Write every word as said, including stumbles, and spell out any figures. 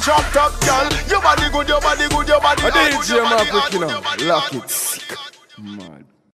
Drop top, girl. Your body good, your body good, your body good. Your body hot, your body hot. Lock it.